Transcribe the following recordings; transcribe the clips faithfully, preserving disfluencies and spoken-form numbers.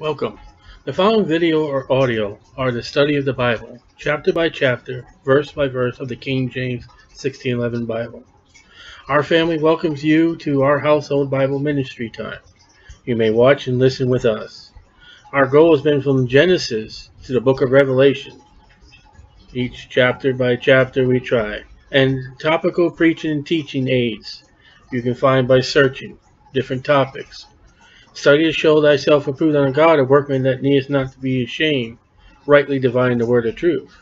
Welcome. The following video or audio are the study of the Bible, chapter by chapter, verse by verse of the King James sixteen eleven Bible. Our family welcomes you to our household Bible ministry time. You may watch and listen with us. Our goal has been from Genesis to the book of Revelation. Each chapter by chapter we try. And topical preaching and teaching aids you can find by searching different topics. Study to show thyself approved unto God, a workman that needeth not to be ashamed, rightly dividing the word of truth.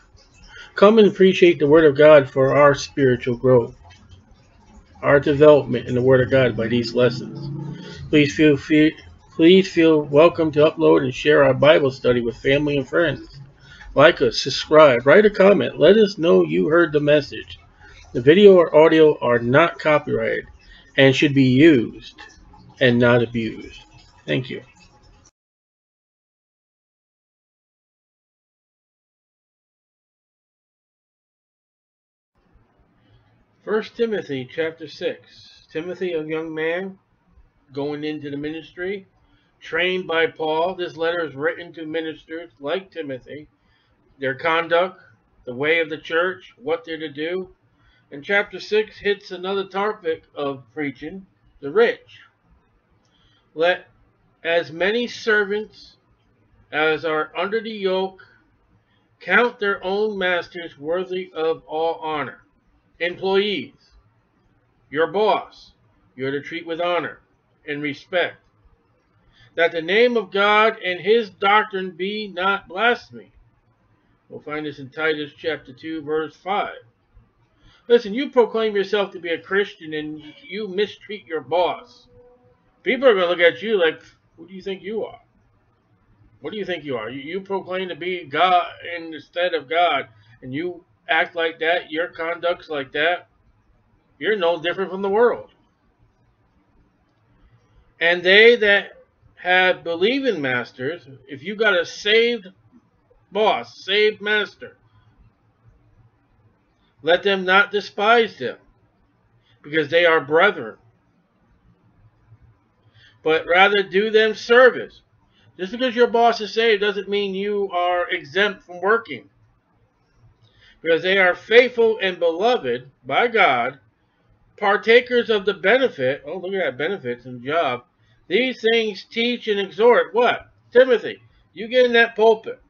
Come and appreciate the word of God for our spiritual growth, our development in the word of God by these lessons. Please feel, feel, please feel welcome to upload and share our Bible study with family and friends. Like us, subscribe, write a comment, let us know you heard the message. The video or audio are not copyrighted and should be used and not abused. Thank you. First Timothy chapter six. Timothy, a young man going into the ministry, trained by Paul. This letter is written to ministers like Timothy, their conduct, the way of the church, what they're to do. And chapter six hits another topic of preaching, the rich. Let as many servants as are under the yoke count their own masters worthy of all honor. Employees, your boss, you're to treat with honor and respect. That the name of God and his doctrine be not blasphemed. We'll find this in Titus chapter two, verse five. Listen, you proclaim yourself to be a Christian and you mistreat your boss. People are going to look at you like, who do you think you are? What do you think you are? You, you proclaim to be God instead of God, and you act like that, your conduct's like that. You're no different from the world. And they that have believing masters, if you got a saved boss, saved master, let them not despise them, because they are brethren, but rather do them service. Just because your boss is saved doesn't mean you are exempt from working, because they are faithful and beloved by God, partakers of the benefit. Oh, look at that, benefits and job. These things teach and exhort what? Timothy, you get in that pulpit.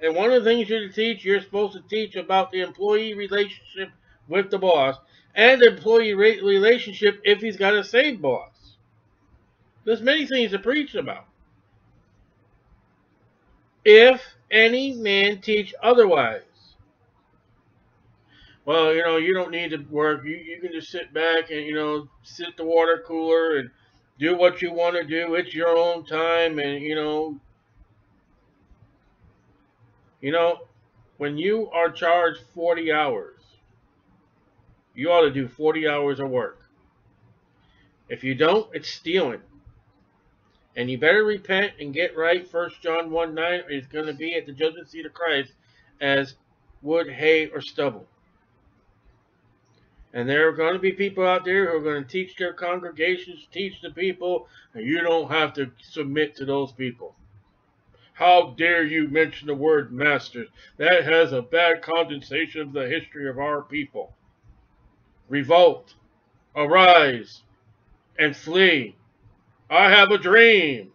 And one of the things you teach, you're supposed to teach about the employee relationship with the boss and the employee relationship if he's got a saved boss. There's many things to preach about. If any man teach otherwise. Well, you know, you don't need to work. You, you can just sit back and, you know, sit at the water cooler and do what you want to do. It's your own time and, you know, You know, when you are charged forty hours, you ought to do forty hours of work. If you don't, it's stealing. And you better repent and get right. First John one nine is going to be at the judgment seat of Christ as wood, hay, or stubble. And there are going to be people out there who are going to teach their congregations, teach the people, and you don't have to submit to those people. How dare you mention the word masters? That has a bad condensation of the history of our people. Revolt, arise, and flee. I have a dream.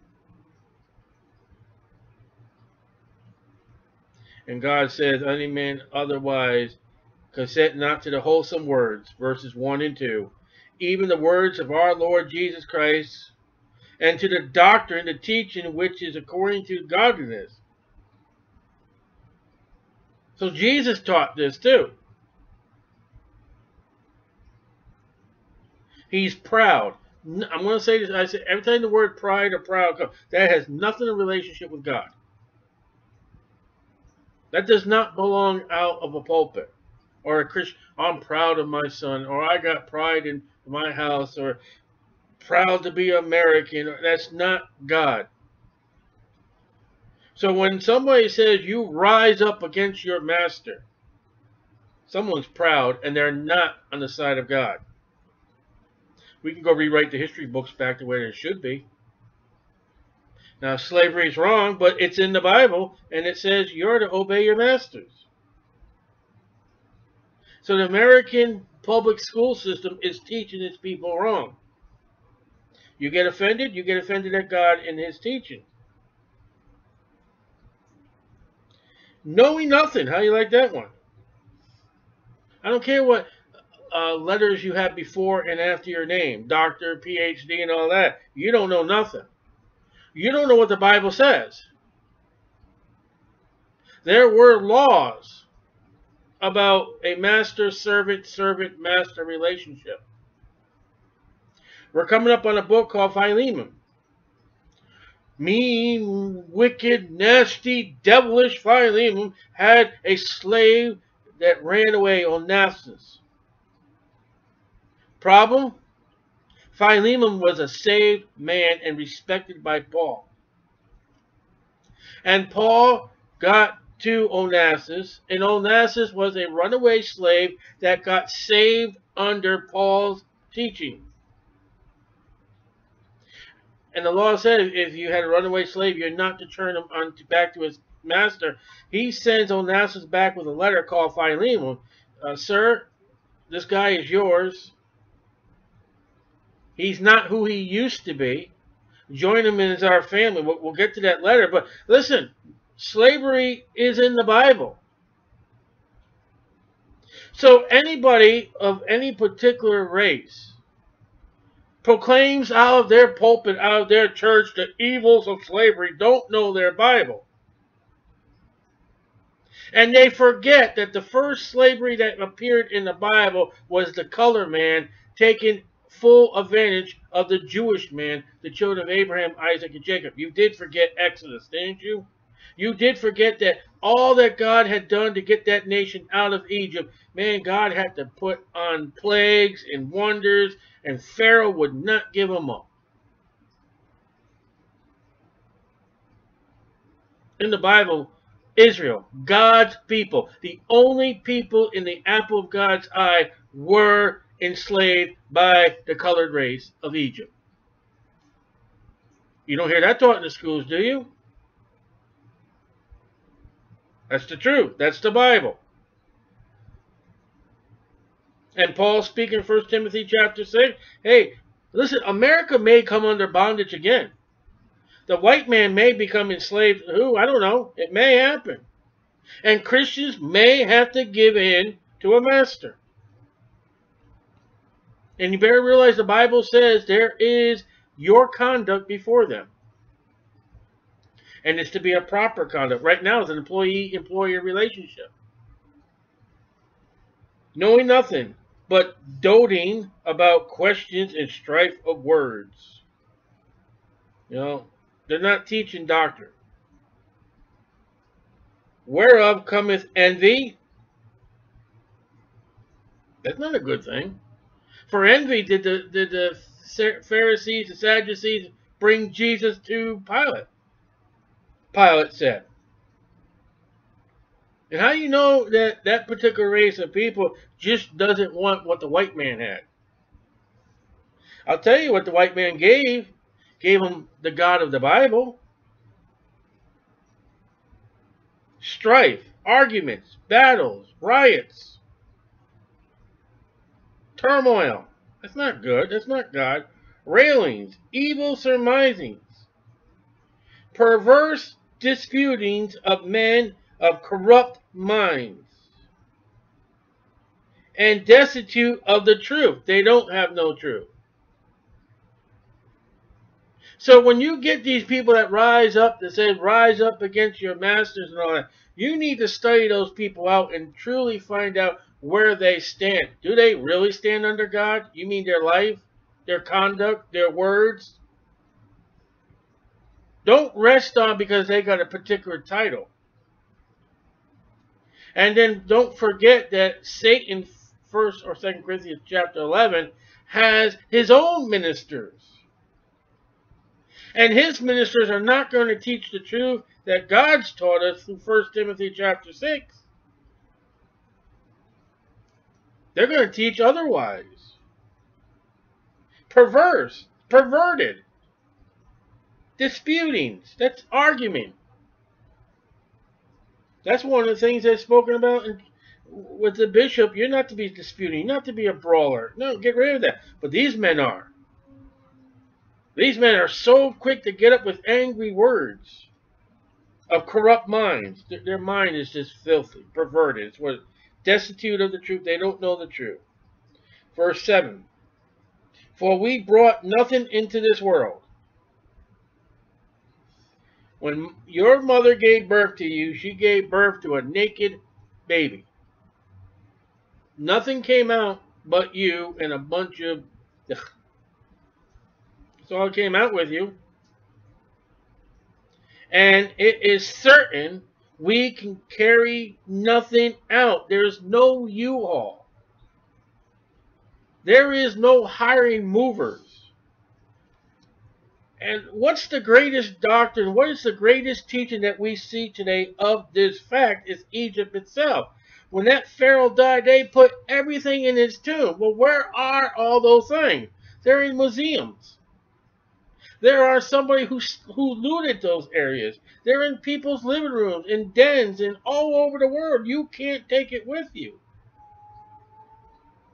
And God says, any man otherwise consent not to the wholesome words, verses one and two, even the words of our Lord Jesus Christ, and to the doctrine, the teaching, which is according to godliness. So Jesus taught this too. He's proud. I'm going to say this. I say every time the word pride or proud comes, that has nothing in relationship with God. That does not belong out of a pulpit or a Christian. I'm proud of my son, or I got pride in my house, or proud to be American. That's not God. So when somebody says you rise up against your master, someone's proud and they're not on the side of God. We can go rewrite the history books back the way they should be. Now, slavery is wrong, but it's in the Bible, and it says you're to obey your masters. So the American public school system is teaching its people wrong. You get offended, you get offended at God and his teaching. Knowing nothing. How do you like that one? I don't care what uh, letters you have before and after your name. Doctor, P H D, and all that. You don't know nothing. You don't know what the Bible says. There were laws about a master-servant, servant-master relationship. We're coming up on a book called Philemon. Mean, wicked, nasty, devilish Philemon had a slave that ran away on Onassis. Problem? Philemon was a saved man and respected by Paul. And Paul got to Onassis, and Onassis was a runaway slave that got saved under Paul's teaching. And the law said if you had a runaway slave, you're not to turn him on to, back to his master. He sends Onassis back with a letter called Philemon. Uh, Sir, this guy is yours. He's not who he used to be. Join him in our family. We'll, we'll get to that letter. But listen, slavery is in the Bible. So anybody of any particular race proclaims out of their pulpit, out of their church, the evils of slavery, don't know their Bible. And they forget that the first slavery that appeared in the Bible was the color man taking full advantage of the Jewish man, the children of Abraham, Isaac, and Jacob. You did forget Exodus, didn't you? You did forget that all that God had done to get that nation out of Egypt, man, God had to put on plagues and wonders, and Pharaoh would not give them up. In the Bible, Israel, God's people, the only people in the apple of God's eye, were enslaved by the colored race of Egypt. You don't hear that taught in the schools, do you? That's the truth. That's the Bible. And Paul speaking in First Timothy chapter six, hey, listen, America may come under bondage again. The white man may become enslaved. Who? I don't know. It may happen. And Christians may have to give in to a master. And you better realize the Bible says there is your conduct before them. And it's to be a proper conduct. Right now it's an employee-employer relationship. Knowing nothing but doting about questions and strife of words. You know, they're not teaching doctrine. Whereof cometh envy. That's not a good thing. For envy did the, did the Pharisees, the Sadducees bring Jesus to Pilate. Pilate said. And how do you know that that particular race of people just doesn't want what the white man had? I'll tell you what the white man gave. Gave him the God of the Bible. Strife, arguments, battles, riots, turmoil. That's not good. That's not God. Railings, evil surmisings, perverse disputings of men of corrupt minds, and destitute of the truth. They don't have no truth. So when you get these people that rise up, that say rise up against your masters and all that, you need to study those people out and truly find out where they stand. Do they really stand under God? You mean their life, their conduct, their words? Don't rest on because they got a particular title. And then don't forget that Satan, First or Second Corinthians chapter eleven, has his own ministers. And his ministers are not going to teach the truth that God's taught us through First Timothy chapter six. They're going to teach otherwise. Perverse, perverted. disputings. That's argument. That's one of the things that's spoken about in, with the bishop. You're not to be disputing. You're not to be a brawler. No, get rid of that. But these men are. These men are so quick to get up with angry words of corrupt minds. Their, their mind is just filthy, perverted. It's what, destitute of the truth. They don't know the truth. Verse seven. For we brought nothing into this world. When your mother gave birth to you, she gave birth to a naked baby. Nothing came out but you and a bunch of... Ugh. That's all that came out with you. And it is certain we can carry nothing out. There's no U-Haul. There is no hiring movers. And what's the greatest doctrine? What is the greatest teaching that we see today of this fact is Egypt itself. When that Pharaoh died, they put everything in his tomb. Well, where are all those things? They're in museums. There are somebody who, who looted those areas. They're in people's living rooms, in dens, and all over the world. You can't take it with you.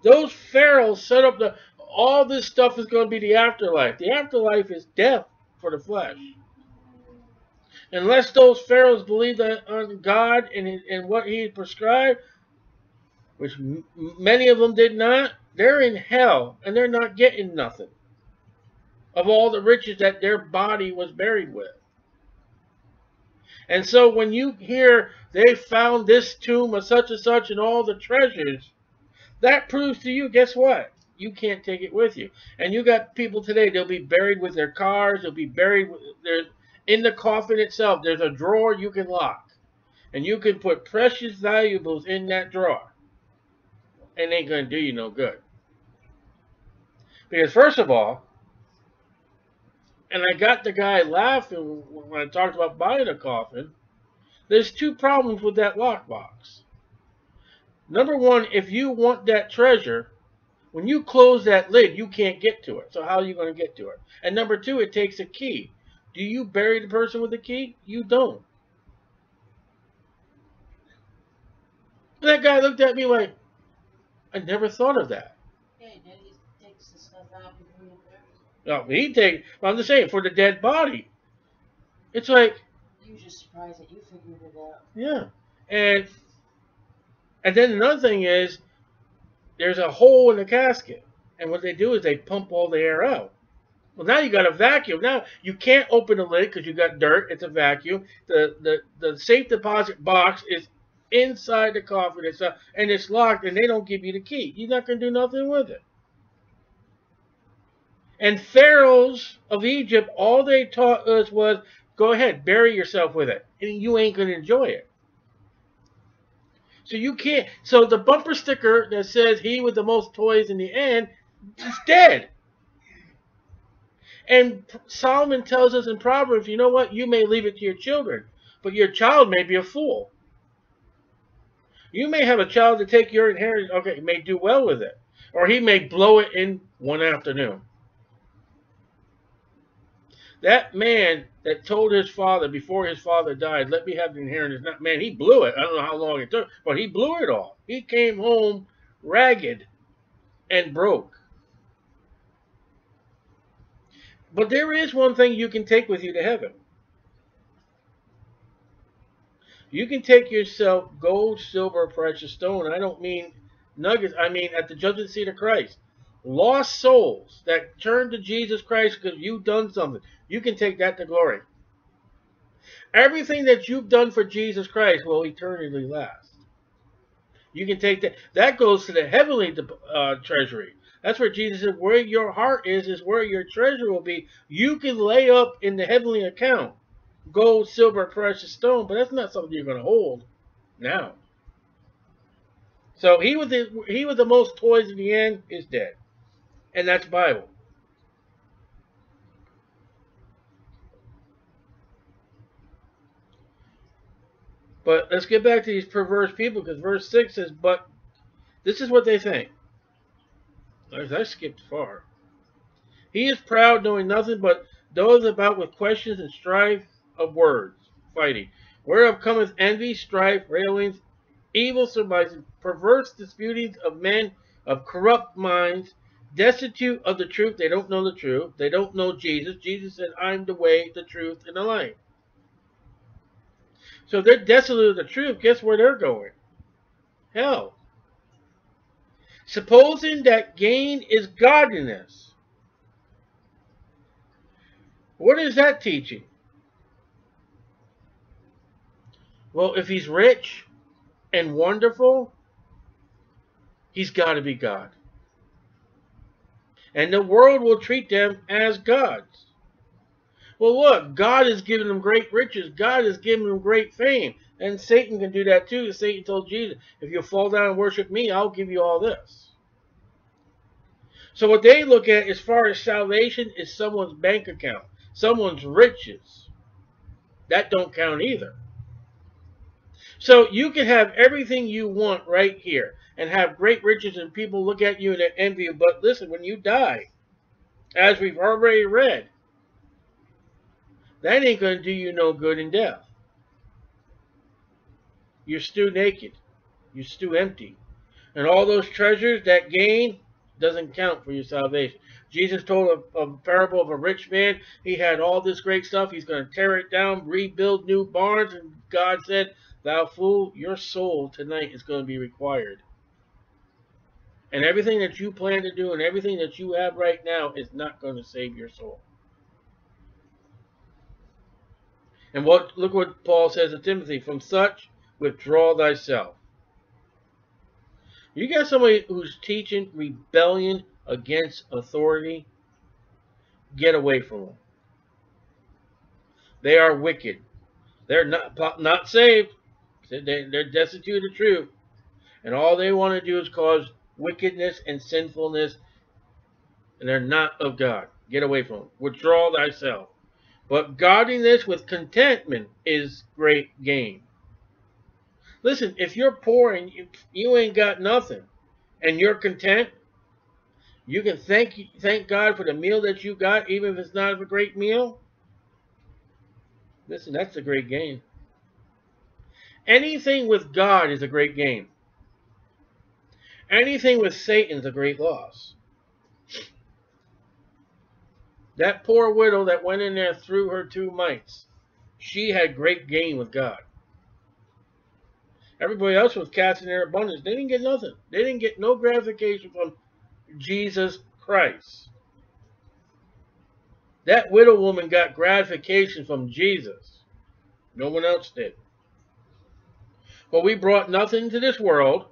Those pharaohs set up the, all this stuff is going to be the afterlife. The afterlife is death for the flesh. Unless those pharaohs believed on God and, and what he prescribed, which m many of them did not, they're in hell and they're not getting nothing of all the riches that their body was buried with. And so when you hear they found this tomb of such and such and all the treasures, that proves to you, guess what? You can't take it with you. And you got people today, they'll be buried with their cars, they'll be buried with their, in the coffin itself. There's a drawer you can lock. And you can put precious valuables in that drawer. And it ain't going to do you no good. Because first of all, and I got the guy laughing when I talked about buying a coffin, there's two problems with that lockbox. Number one, if you want that treasure, when you close that lid, you can't get to it. So how are you going to get to it? And number two, it takes a key. Do you bury the person with a key? You don't. That guy looked at me like, I never thought of that. Yeah, he takes the stuff out before you bury it. No, he takes, well, I'm just saying, for the dead body. It's like... You were just surprised that you figured it out. Yeah. And... And then another thing is, there's a hole in the casket. And what they do is they pump all the air out. Well, now you got a vacuum. Now you can't open the lid because you got dirt. It's a vacuum. The, the, the safe deposit box is inside the coffin itself, and it's locked, and they don't give you the key. You're not going to do nothing with it. And pharaohs of Egypt, all they taught us was, go ahead, bury yourself with it. And you ain't going to enjoy it. So you can't, so the bumper sticker that says he with the most toys in the end is dead. And Solomon tells us in Proverbs, you know what? You may leave it to your children, but your child may be a fool. You may have a child to take your inheritance, okay, he may do well with it, or he may blow it in one afternoon. That man that told his father before his father died, let me have the inheritance. Not, man, he blew it. I don't know how long it took, but he blew it all. He came home ragged and broke. But there is one thing you can take with you to heaven. You can take yourself gold, silver, precious stone. I don't mean nuggets. I mean at the judgment seat of Christ. Lost souls that turn to Jesus Christ because you've done something. You can take that to glory. Everything that you've done for Jesus Christ will eternally last. You can take that. That goes to the heavenly uh, treasury. That's where Jesus said, where your heart is, is where your treasure will be. You can lay up in the heavenly account gold, silver, precious stone, but that's not something you're going to hold now. So he was the, he was the most toys in the end is dead. And that's Bible. But let's get back to these perverse people, because verse six says, but this is what they think. I skipped far. He is proud, knowing nothing, but those about with questions and strife of words, fighting. Whereof cometh envy, strife, railings, evil surmises, perverse disputings of men of corrupt minds, destitute of the truth. They don't know the truth. They don't know Jesus. Jesus said, I'm the way, the truth, and the life. So if they're destitute of the truth, guess where they're going? Hell. Supposing that gain is godliness. What is that teaching? Well, if he's rich and wonderful, he's got to be God. And the world will treat them as gods. Well, look, God is giving them great riches. God is giving them great fame. And Satan can do that too. Satan told Jesus, if you fall down and worship me, I'll give you all this. So what they look at as far as salvation is someone's bank account, someone's riches. That don't count either. So you can have everything you want right here and have great riches and people look at you and envy you. But listen, when you die, as we've already read, that ain't going to do you no good in death. You're still naked. You're still empty. And all those treasures, that gain, doesn't count for your salvation. Jesus told a, a parable of a rich man. He had all this great stuff. He's going to tear it down, rebuild new barns. And God said, thou fool, your soul tonight is going to be required. And everything that you plan to do and everything that you have right now is not going to save your soul. And what, look what Paul says to Timothy, from such withdraw thyself. You got somebody who's teaching rebellion against authority, get away from them. They are wicked. They're not, not saved. They're destitute of truth. And all they want to do is cause wickedness and sinfulness. And they're not of God. Get away from them. Withdraw thyself. But godliness with contentment is great gain. Listen, if you're poor and you, you ain't got nothing and you're content, you can thank, thank God for the meal that you got, even if it's not a great meal. Listen, that's a great gain. Anything with God is a great gain. Anything with Satan is a great loss. That poor widow that went in there threw her two mites, she had great gain with God. Everybody else was casting their abundance. They didn't get nothing. They didn't get no gratification from Jesus Christ. That widow woman got gratification from Jesus. No one else did. But we brought nothing to this world.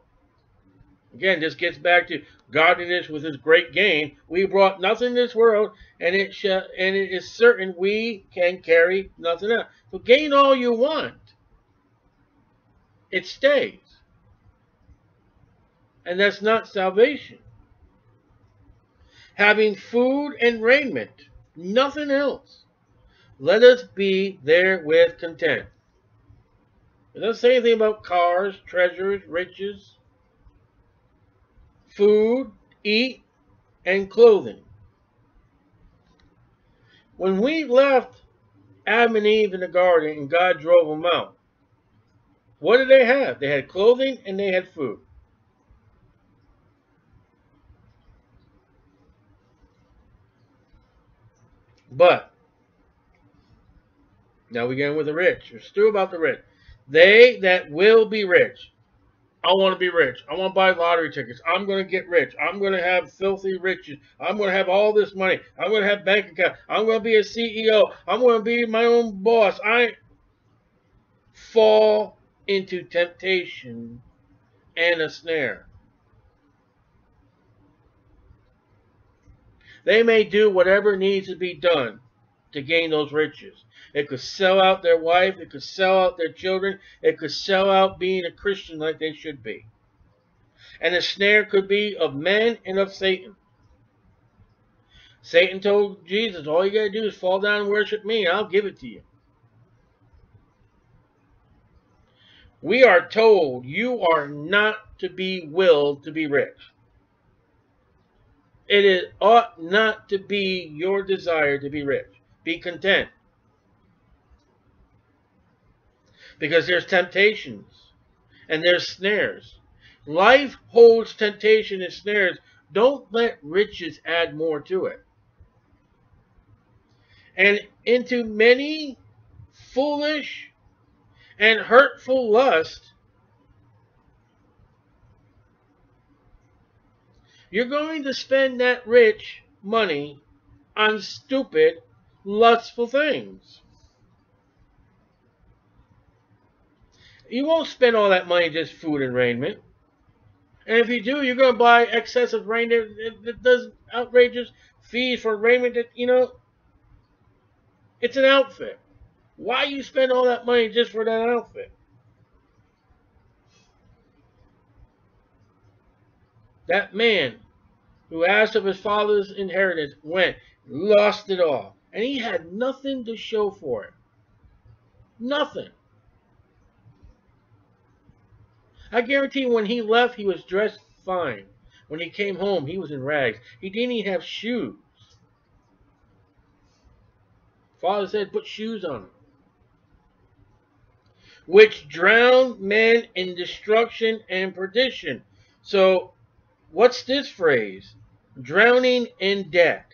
Again, this gets back to godliness with his great gain. We brought nothing to this world, and it shall, and it is certain we can carry nothing out. So gain all you want. It stays. And that's not salvation. Having food and raiment, nothing else. Let us be therewith content. It doesn't say anything about cars, treasures, riches. Food, eat, and clothing. When we left Adam and Eve in the garden and God drove them out, what did they have? They had clothing and they had food. But now we're getting with the rich. We're still about the rich. They that will be rich. I want to be rich. I want to buy lottery tickets. I'm going to get rich. I'm going to have filthy riches. I'm going to have all this money. I'm going to have bank account. I'm going to be a C E O. I'm going to be my own boss. I fall into temptation and a snare. They may do whatever needs to be done to gain those riches. It could sell out their wife. It could sell out their children. It could sell out being a Christian like they should be. And the snare could be of men and of Satan. Satan told Jesus, all you got to do is fall down and worship me, and I'll give it to you. We are told you are not to be willed to be rich. It is, ought not to be your desire to be rich. Be content. Because there's temptations and there's snares. Life holds temptation and snares. Don't let riches add more to it. And into many foolish and hurtful lusts, you're going to spend that rich money on stupid, lustful things. You won't spend all that money just food and raiment. And if you do, you're going to buy excessive raiment that does outrageous fees for raiment that, you know, it's an outfit. Why you spend all that money just for that outfit? That man who asked of his father's inheritance went, lost it all. And he had nothing to show for it. Nothing. I guarantee when he left, he was dressed fine. When he came home, he was in rags. He didn't even have shoes. Father said, put shoes on him. Which drowned men in destruction and perdition. So, what's this phrase? Drowning in debt.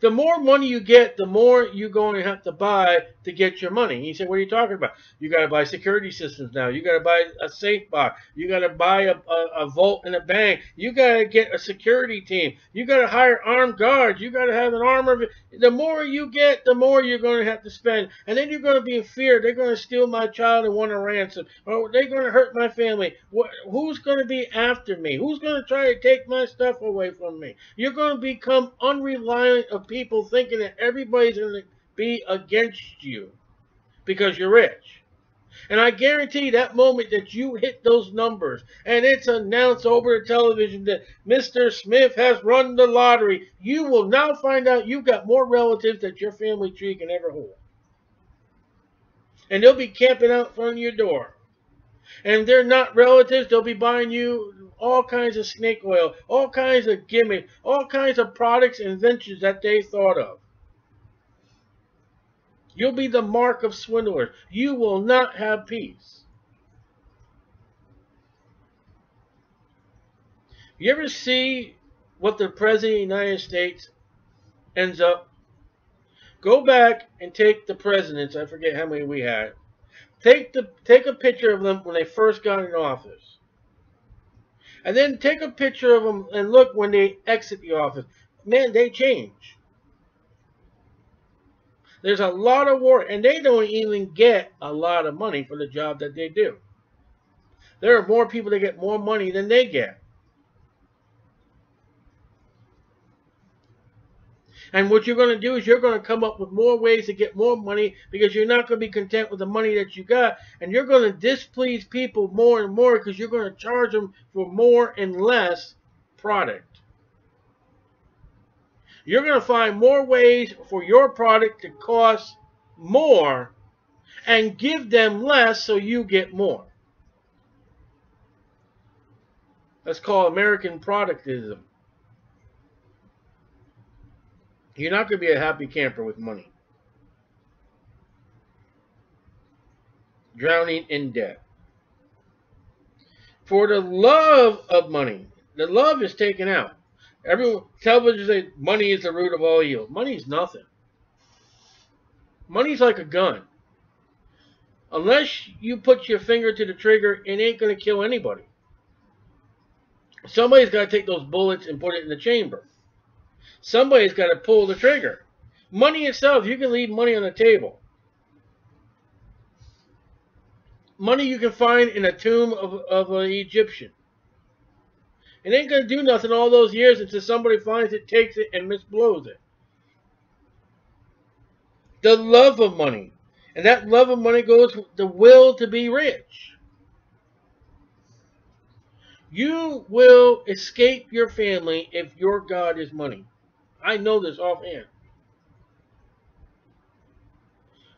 The more money you get, the more you're going to have to buy to get your money. He said, what are you talking about? You got to buy security systems now. You got to buy a safe box. You got to buy a, a, a vault in a bank. You got to get a security team. You got to hire armed guards. You got to have an armor. The more you get, the more you're going to have to spend. And then you're going to be in fear. They're going to steal my child and want a ransom. Or they're going to hurt my family. Who's going to be after me? Who's going to try to take my stuff away from me? You're going to become unreliant of people thinking that everybody's going to be against you because you're rich. And I guarantee that moment that you hit those numbers and it's announced over the television that Mister Smith has run the lottery, you will now find out you've got more relatives that your family tree can ever hold. And they'll be camping out front of your door. And if they're not relatives, they'll be buying you all kinds of snake oil, all kinds of gimmicks, all kinds of products and inventions that they thought of. You'll be the mark of swindlers. You will not have peace. You ever see what the President of the United States ends up? Go back and take the presidents, I forget how many we had. Take, the, take a picture of them when they first got in office. And then take a picture of them and look when they exit the office. Man, they change. There's a lot of work, and they don't even get a lot of money for the job that they do. There are more people that get more money than they get. And what you're going to do is you're going to come up with more ways to get more money because you're not going to be content with the money that you got. And you're going to displease people more and more because you're going to charge them for more and less product. You're going to find more ways for your product to cost more and give them less so you get more. That's called American productism. You're not going to be a happy camper with money. Drowning in debt. For the love of money. The love is taken out. Everyone, television says money is the root of all evil. Money is nothing. Money's like a gun. Unless you put your finger to the trigger, it ain't going to kill anybody. Somebody's got to take those bullets and put it in the chamber. Somebody's got to pull the trigger. Money itself, you can leave money on the table. Money you can find in a tomb of, of an Egyptian. It ain't going to do nothing all those years until somebody finds it, takes it, and misblows it. The love of money. And that love of money goes with the will to be rich. You will escape your family if your God is money. I know this offhand.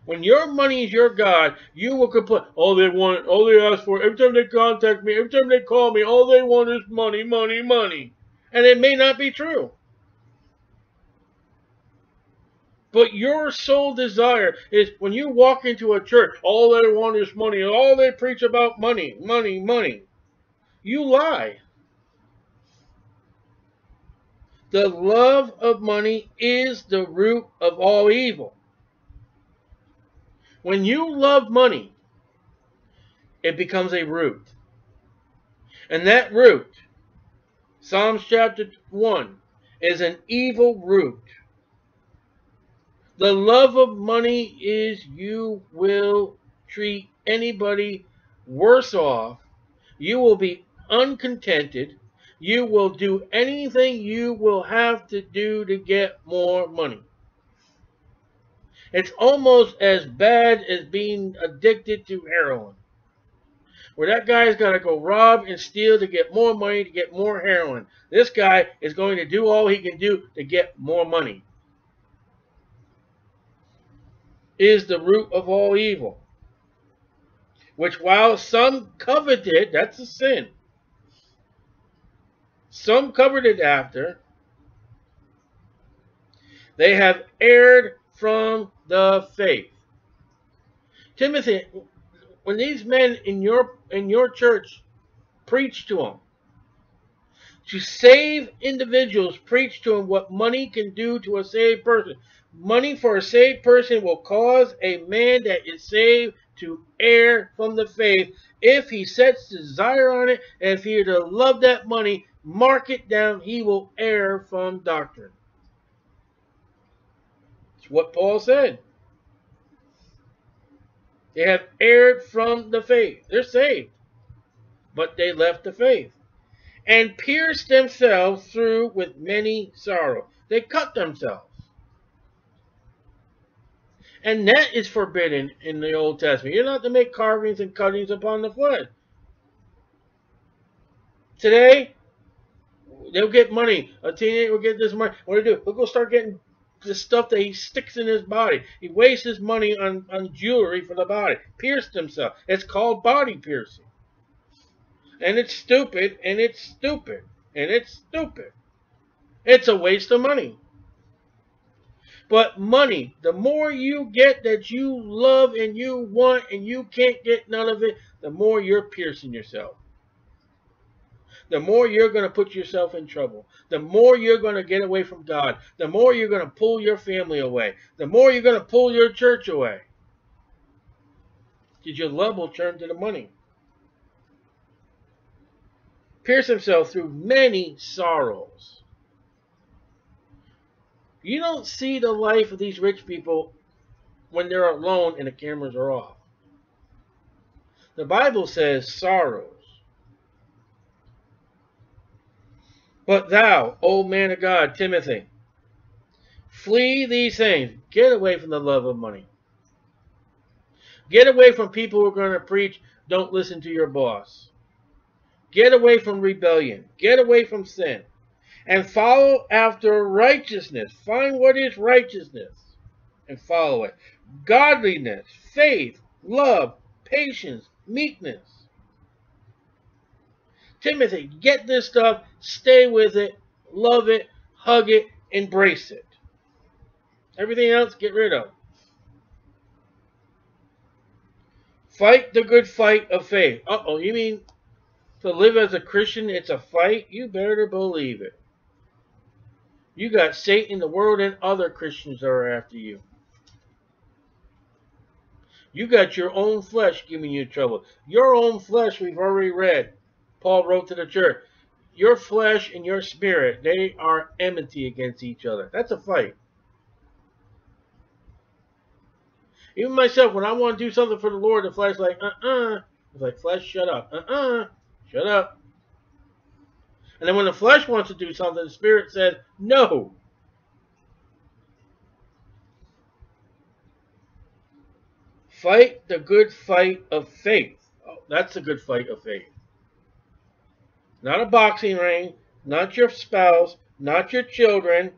When your money is your God, you will complain. All they want, all they ask for, every time they contact me, every time they call me, all they want is money, money, money. And it may not be true. But your sole desire is when you walk into a church, all they want is money. All they preach about money, money, money. You lie. The love of money is the root of all evil. When you love money, it becomes a root. And that root, Psalms chapter one, is an evil root. The love of money is you will treat anybody worse off. You will be uncontented. You will do anything you will have to do to get more money. It's almost as bad as being addicted to heroin, where that guy's got to go rob and steal to get more money to get more heroin. This guy is going to do all he can do to get more money. It is the root of all evil, which while some coveted, that's a sin. Some coveted after, they have erred from the faith. Timothy, when these men in your in your church preach to them, to save individuals, preach to them what money can do to a saved person. Money for a saved person will cause a man that is saved to err from the faith if he sets desire on it, and if he were to love that money, mark it down, he will err from doctrine. It's what Paul said. They have erred from the faith. They're saved, but they left the faith, and pierced themselves through with many sorrow. They cut themselves. And that is forbidden in the Old Testament. You're not to make carvings and cuttings upon the flesh. Today, they'll get money. A teenager will get this money. What do they do? He'll go start getting the stuff that he sticks in his body. He wastes his money on, on jewelry for the body. Pierced himself. It's called body piercing. And it's stupid, and it's stupid, and it's stupid. It's a waste of money. But money, the more you get that you love and you want and you can't get none of it, the more you're piercing yourself. The more you're going to put yourself in trouble. The more you're going to get away from God. The more you're going to pull your family away. The more you're going to pull your church away. Because your love will turn to the money. Pierce himself through many sorrows. You don't see the life of these rich people when they're alone and the cameras are off. The Bible says sorrows. But thou, O man of God, Timothy, flee these things. Get away from the love of money. Get away from people who are going to preach, don't listen to your boss. Get away from rebellion. Get away from sin. And follow after righteousness. Find what is righteousness and follow it. Godliness, faith, love, patience, meekness. Timothy, get this stuff, stay with it, love it, hug it, embrace it. Everything else, get rid of. Fight the good fight of faith. Uh-oh, you mean to live as a Christian, it's a fight? You better believe it. You got Satan, the world, and other Christians that are after you. You got your own flesh giving you trouble. Your own flesh, we've already read. Paul wrote to the church. Your flesh and your spirit, they are enmity against each other. That's a fight. Even myself, when I want to do something for the Lord, the flesh is like, uh-uh. It's like, flesh, shut up. Uh-uh. Shut up. And then when the flesh wants to do something, the spirit says, no. Fight the good fight of faith. Oh, that's the good fight of faith. Not a boxing ring, not your spouse, not your children,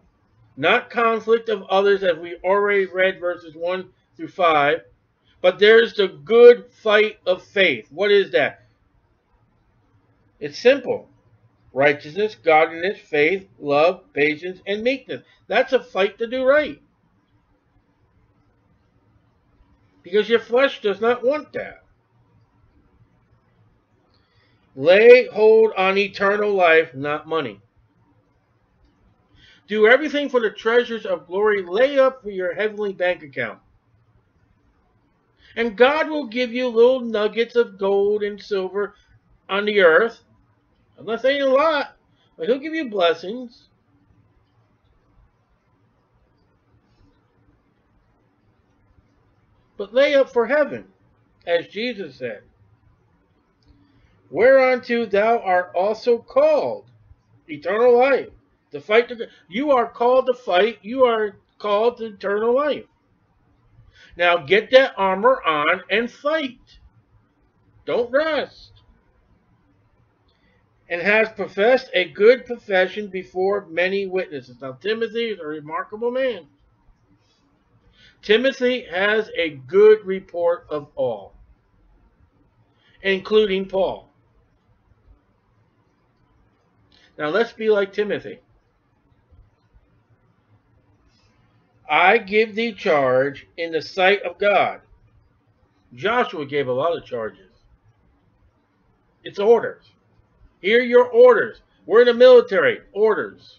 not conflict of others, as we already read verses one through five. But there's the good fight of faith. What is that? It's simple. Righteousness, godliness, faith, love, patience, and meekness. That's a fight to do right. because your flesh does not want that. Lay hold on eternal life, not money. Do everything for the treasures of glory. Lay up for your heavenly bank account. And God will give you little nuggets of gold and silver on the earth. I'm not saying a lot, but he'll give you blessings. But lay up for heaven, as Jesus said. Whereunto thou art also called, eternal life, to fight. The, you are called to fight. You are called to eternal life. Now get that armor on and fight. Don't rest. And has professed a good profession before many witnesses. Now Timothy is a remarkable man. Timothy has a good report of all, including Paul. Now let's be like Timothy. I give thee charge in the sight of God. Joshua gave a lot of charges. It's orders. Here are your orders. We're in the military. Orders.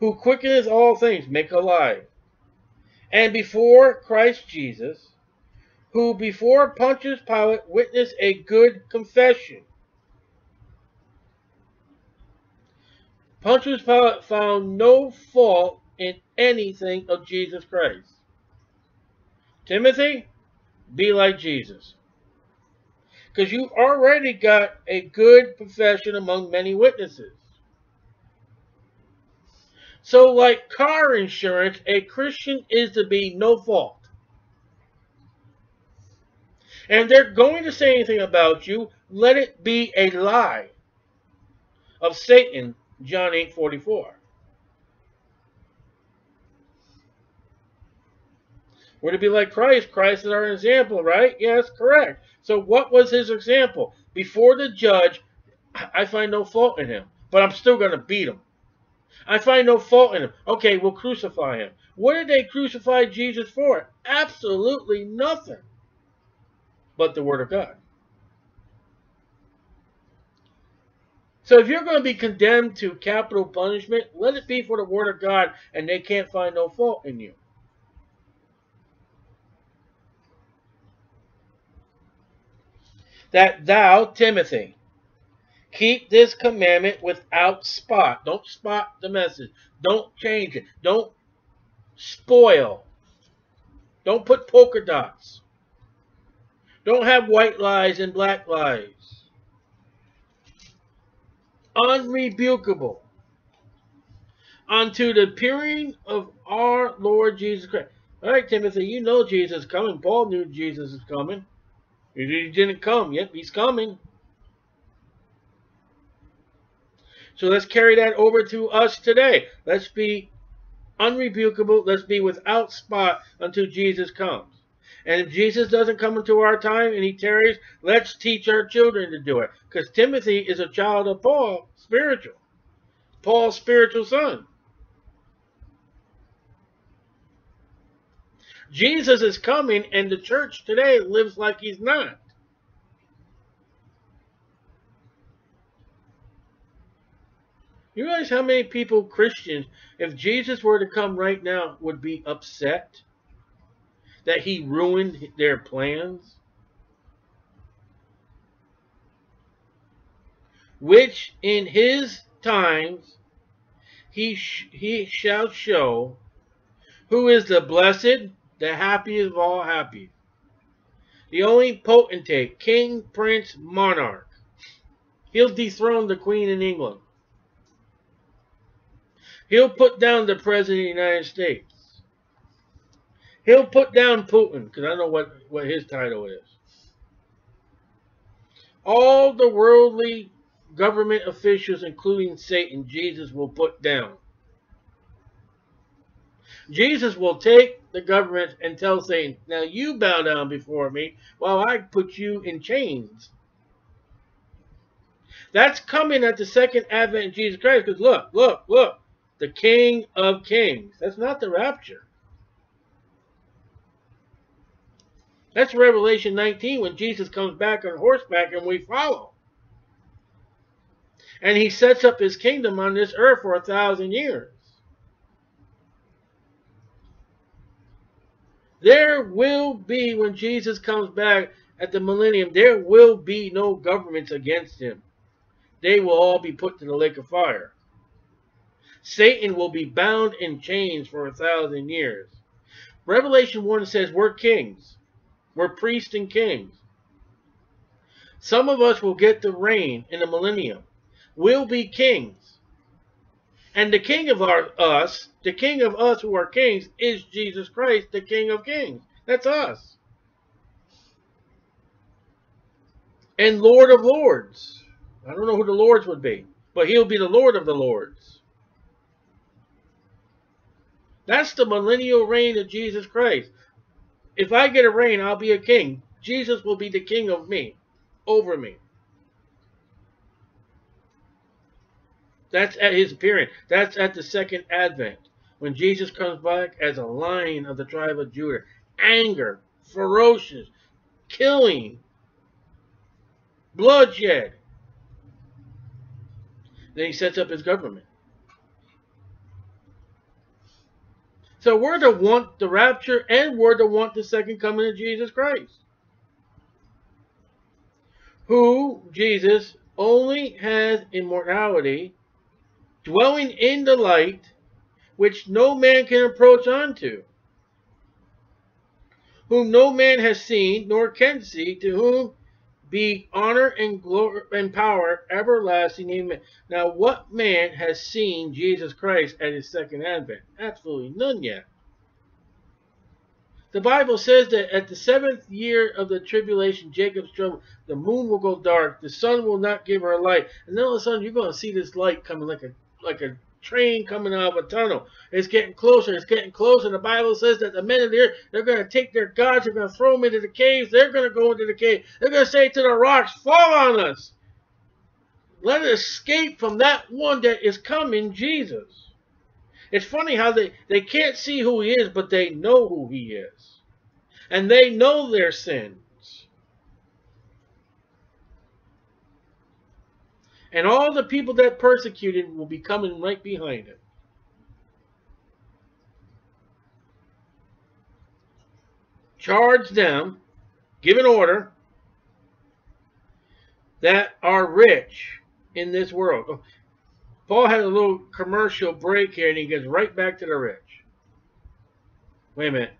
Who quickeneth all things, make alive. And before Christ Jesus, who before Pontius Pilate witnessed a good confession. Pontius Pilate found no fault in anything of Jesus Christ. Timothy, be like Jesus. Because you already got a good profession among many witnesses. So like car insurance, a Christian is to be no fault. And if they're going to say anything about you, let it be a lie of Satan, John eight forty-four. We're to be like Christ. Christ is our example, right? Yes, correct. So what was his example? Before the judge, I find no fault in him, but I'm still going to beat him. I find no fault in him. Okay, we'll crucify him. What did they crucify Jesus for? Absolutely nothing but the Word of God. So if you're going to be condemned to capital punishment, let it be for the Word of God, and they can't find no fault in you. That thou, Timothy, keep this commandment without spot. Don't spot the message. Don't change it. Don't spoil. Don't put polka dots. Don't have white lies and black lies. Unrebukable. Unto the appearing of our Lord Jesus Christ. All right, Timothy, you know Jesus is coming. Paul knew Jesus is coming. He didn't come yet. He's coming. So let's carry that over to us today. Let's be unrebukable. Let's be without spot until Jesus comes. And if Jesus doesn't come into our time and he tarries, let's teach our children to do it. Because Timothy is a child of Paul, spiritual. Paul's spiritual son. Jesus is coming, and the church today lives like he's not. You realize how many people, Christians, if Jesus were to come right now, would be upset that he ruined their plans? Which in his times he, sh he shall show who is the blessed, the happiest of all happy. The only potentate, king, prince, monarch. He'll dethrone the queen in England. He'll put down the president of the United States. He'll put down Putin, because I know what, what his title is. All the worldly government officials, including Satan, Jesus will put down. Jesus will take the government and tell Satan, now you bow down before me while I put you in chains. That's coming at the second advent of Jesus Christ, because look, look, look, the King of Kings. That's not the rapture. That's Revelation nineteen when Jesus comes back on horseback and we follow. And he sets up his kingdom on this earth for a thousand years. There will be, when Jesus comes back at the millennium, there will be no governments against him. They will all be put to the lake of fire. Satan will be bound in chains for a thousand years. Revelation one says we're kings. We're priests and kings. Some of us will get the reign in the millennium. We'll be kings. And the king of our, us, the king of us who are kings, is Jesus Christ, the King of Kings. That's us. And Lord of Lords. I don't know who the Lords would be, but he'll be the Lord of the Lords. That's the millennial reign of Jesus Christ. If I get a reign, I'll be a king. Jesus will be the king of me, over me. That's at his appearing. That's at the second advent, when Jesus comes back as a lion of the tribe of Judah. Anger, ferocious, killing, bloodshed. Then he sets up his government. So we're to want the rapture and we're to want the second coming of Jesus Christ. Who, Jesus, only has immortality, dwelling in the light, which no man can approach unto. Whom no man has seen, nor can see, to whom be honor and glory and power everlasting. Amen. Now, what man has seen Jesus Christ at his second advent? Absolutely none yet. The Bible says that at the seventh year of the tribulation, Jacob's trouble, the moon will go dark, the sun will not give her light, and then all of a sudden you're going to see this light coming like a like a train coming out of a tunnel. It's getting closer, it's getting closer. The Bible says that the men of the earth, they're going to take their gods, they're going to throw them into the caves, they're going to go into the cave, they're going to say to the rocks, fall on us. Let us escape from that one that is coming, Jesus. It's funny how they, they can't see who he is, but they know who he is. And they know their sins. And all the people that persecuted will be coming right behind him. Charge them, give an order, that are rich in this world. Paul had a little commercial break here and he gets right back to the rich. Wait a minute.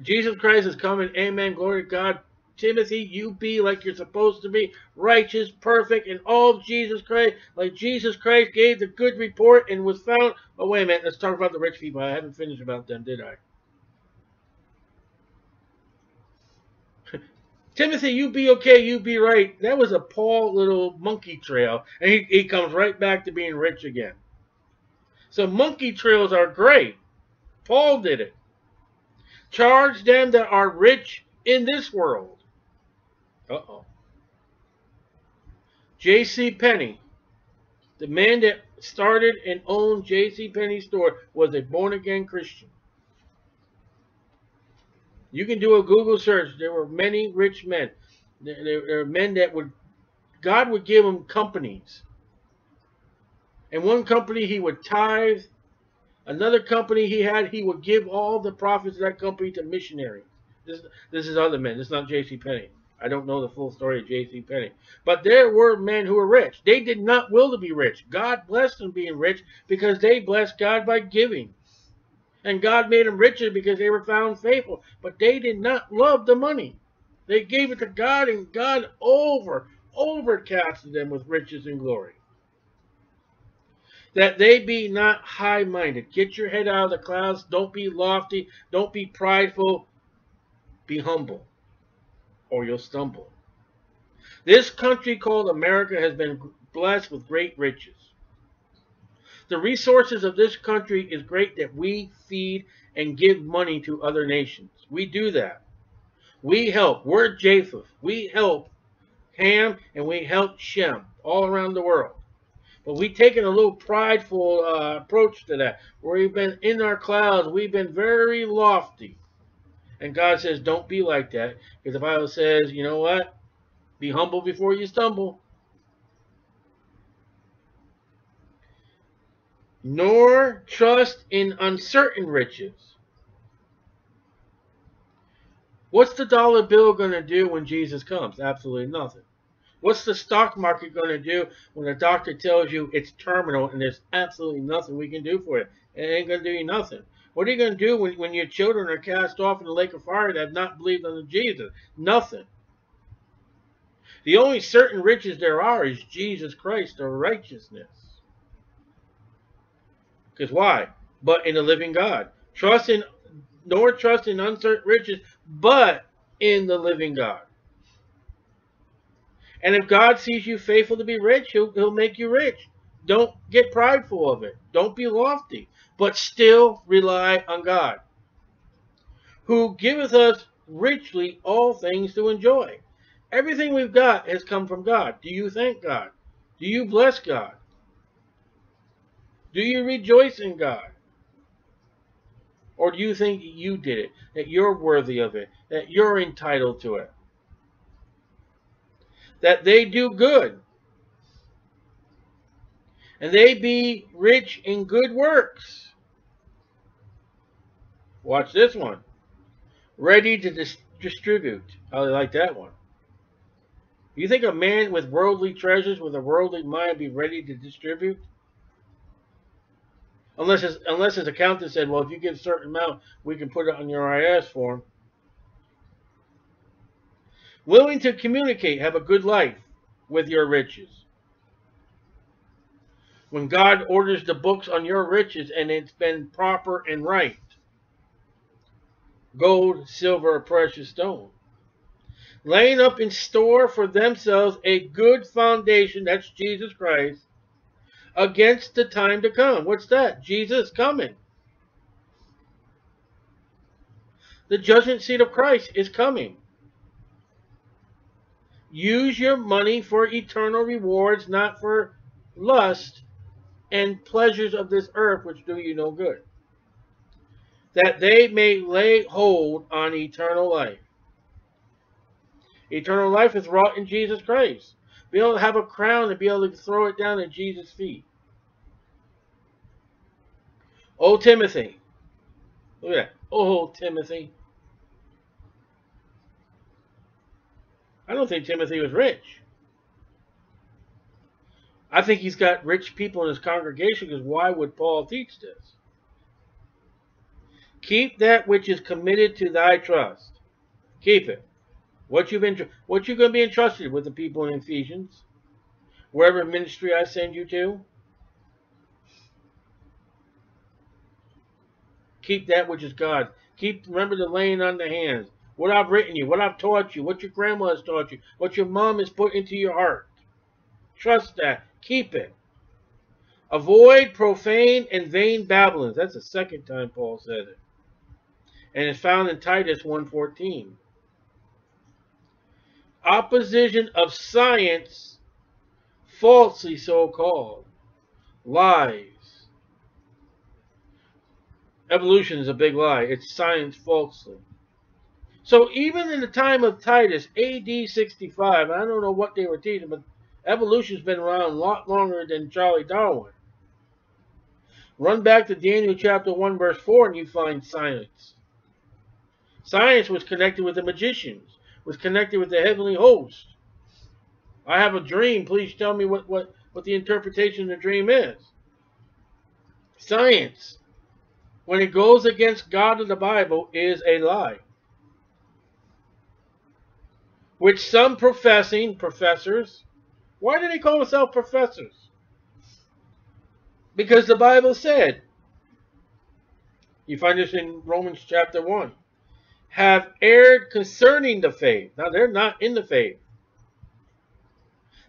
Jesus Christ is coming. Amen. Glory to God. Timothy, you be like you're supposed to be. Righteous, perfect, and all of Jesus Christ. Like Jesus Christ gave the good report and was found. Oh, wait a minute. Let's talk about the rich people. I haven't finished about them, did I? Timothy, you be okay, you be right. That was a Paul little monkey trail. And he, he comes right back to being rich again. So monkey trails are great. Paul did it. Charge them that are rich in this world. Uh-oh. J C Penney, the man that started and owned J C Penney's store, was a born-again Christian. You can do a Google search. There were many rich men. There, there, there are men that would, God would give them companies. And one company he would tithe. Another company he had, he would give all the profits of that company to missionaries. This, this is other men. This is not J C Penney. I don't know the full story of J C Penney. But there were men who were rich. They did not will to be rich. God blessed them being rich because they blessed God by giving. And God made them richer because they were found faithful. But they did not love the money. They gave it to God, and God over, overcasted them with riches and glory. That they be not high-minded. Get your head out of the clouds. Don't be lofty. Don't be prideful. Be humble, or you'll stumble. This country called America has been blessed with great riches. The resources of this country is great that we feed and give money to other nations. We do that. We help. We're Japheth. We help Ham and we help Shem all around the world. But we've taken a little prideful uh, approach to that. Where we've been in our clouds. We've been very lofty. And God says, don't be like that. Because the Bible says, you know what? Be humble before you stumble. Nor trust in uncertain riches. What's the dollar bill going to do when Jesus comes? Absolutely nothing. What's the stock market going to do when the doctor tells you it's terminal and there's absolutely nothing we can do for you? It ain't going to do you nothing. What are you going to do when, when your children are cast off in the lake of fire that have not believed on Jesus? Nothing. The only certain riches there are is Jesus Christ, or righteousness. Because why? But in the living God. Trust in, nor trust in uncertain riches, but in the living God. And if God sees you faithful to be rich, he'll, he'll make you rich. Don't get prideful of it. Don't be lofty. But still rely on God, who giveth us richly all things to enjoy. Everything we've got has come from God. Do you thank God? Do you bless God? Do you rejoice in God? Or do you think you did it, that you're worthy of it, that you're entitled to it? That they do good, and they be rich in good works. Watch this one. Ready to dis distribute. I like that one. You think a man with worldly treasures, with a worldly mind, be ready to distribute? Unless his, unless his accountant said, well, if you give a certain amount, we can put it on your I R S form. Willing to communicate, have a good life with your riches. When God orders the books on your riches and it's been proper and right. Gold, silver, precious stone. Laying up in store for themselves a good foundation, that's Jesus Christ, against the time to come. What's that? Jesus coming. The judgment seat of Christ is coming. Use your money for eternal rewards, not for lust and pleasures of this earth, which do you no good, that they may lay hold on eternal life. Eternal life is wrought in Jesus Christ. Be able to have a crown and be able to throw it down at Jesus' feet. O Timothy. Look at that. Oh, Timothy. I don't think Timothy was rich. I think he's got rich people in his congregation, because why would Paul teach this? Keep that which is committed to thy trust. Keep it. What you've been, what you're going to be entrusted with, the people in Ephesians, wherever ministry I send you to, keep that which is God. Keep, remember the laying on the hands. What I've written you, what I've taught you, what your grandma has taught you, what your mom has put into your heart. Trust that. Keep it. Avoid profane and vain babblings. That's the second time Paul said it. And it's found in Titus one fourteen. Opposition of science, falsely so called, lies. Evolution is a big lie. It's science falsely. So even in the time of Titus, A D sixty-five, I don't know what they were teaching, but evolution's been around a lot longer than Charles Darwin. Run back to Daniel chapter one verse four and you find science. Science was connected with the magicians, was connected with the heavenly host. I have a dream, please tell me what, what, what the interpretation of the dream is. Science, when it goes against God and the Bible, is a lie. Which some professing professors, why do they call themselves professors? Because the Bible said, you find this in Romans chapter one, have erred concerning the faith. Now they're not in the faith.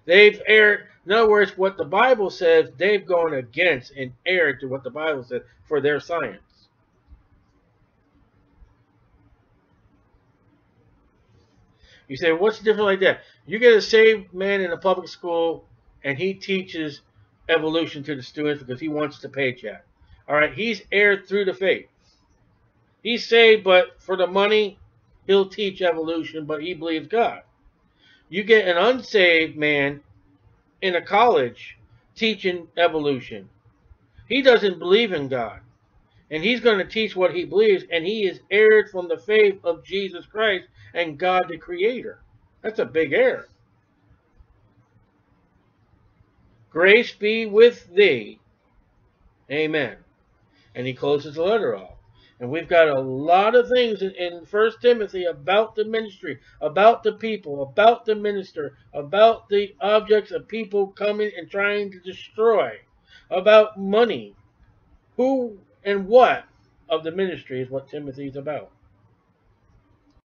They've erred, in other words, what the Bible says, they've gone against and erred to what the Bible says for their science. You say, what's different like that? You get a saved man in a public school and he teaches evolution to the students because he wants the paycheck. All right, he's erred through the faith. He saved, but for the money, he'll teach evolution, but he believes God. You get an unsaved man in a college teaching evolution. He doesn't believe in God, and he's going to teach what he believes, and he is erred from the faith of Jesus Christ and God the Creator. That's a big error. Grace be with thee. Amen. And he closes the letter off. And we've got a lot of things in, in First Timothy about the ministry, about the people, about the minister, about the objects of people coming and trying to destroy, about money, who and what of the ministry is what Timothy's about.